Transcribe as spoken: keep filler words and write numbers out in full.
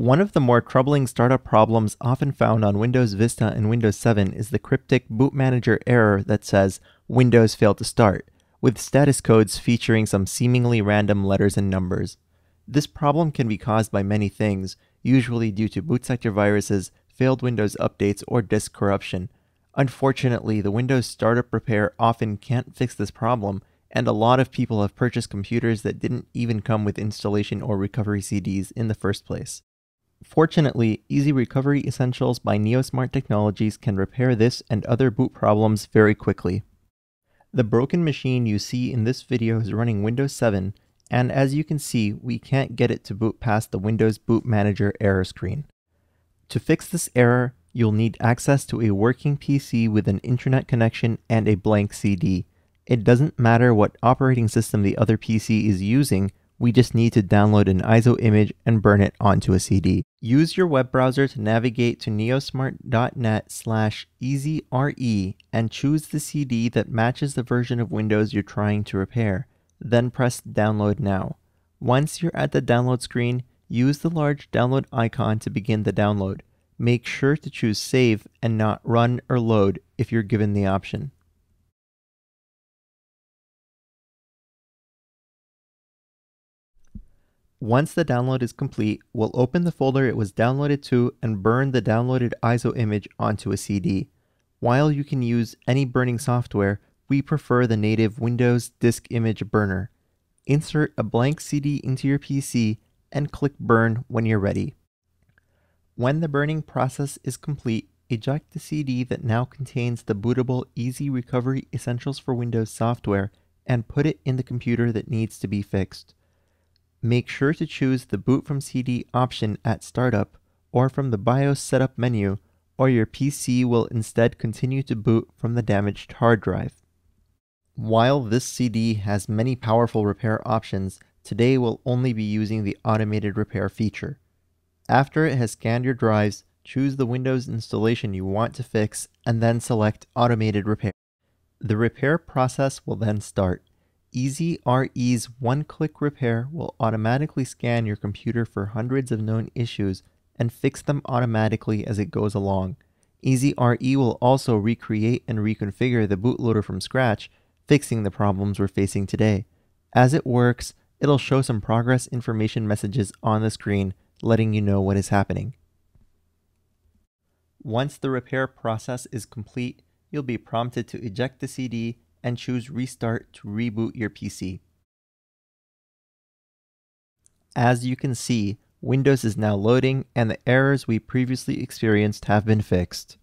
One of the more troubling startup problems often found on Windows Vista and Windows seven is the cryptic Boot Manager error that says, Windows failed to start, with status codes featuring some seemingly random letters and numbers. This problem can be caused by many things, usually due to boot sector viruses, failed Windows updates, or disk corruption. Unfortunately, the Windows startup repair often can't fix this problem, and a lot of people have purchased computers that didn't even come with installation or recovery C Ds in the first place. Fortunately, Easy Recovery Essentials by NeoSmart Technologies can repair this and other boot problems very quickly. The broken machine you see in this video is running Windows seven, and as you can see, we can't get it to boot past the Windows Boot Manager error screen. To fix this error, you'll need access to a working P C with an internet connection and a blank C D. It doesn't matter what operating system the other P C is using, we just need to download an I S O image and burn it onto a C D. Use your web browser to navigate to neosmart dot net slash easy R E and choose the C D that matches the version of Windows you're trying to repair. Then press Download Now. Once you're at the download screen, use the large download icon to begin the download. Make sure to choose Save and not Run or Load if you're given the option. Once the download is complete, we'll open the folder it was downloaded to and burn the downloaded I S O image onto a C D. While you can use any burning software, we prefer the native Windows Disk Image Burner. Insert a blank C D into your P C and click Burn when you're ready. When the burning process is complete, eject the C D that now contains the bootable Easy Recovery Essentials for Windows software and put it in the computer that needs to be fixed. Make sure to choose the Boot from C D option at startup or from the BIOS setup menu, or your P C will instead continue to boot from the damaged hard drive. While this C D has many powerful repair options, today we'll only be using the automated repair feature. After it has scanned your drives, choose the Windows installation you want to fix and then select Automated Repair. The repair process will then start. EasyRE's one-click repair will automatically scan your computer for hundreds of known issues and fix them automatically as it goes along. EasyRE will also recreate and reconfigure the bootloader from scratch, fixing the problems we're facing today. As it works, it'll show some progress information messages on the screen, letting you know what is happening. Once the repair process is complete, you'll be prompted to eject the C D and choose Restart to reboot your P C. As you can see, Windows is now loading and the errors we previously experienced have been fixed.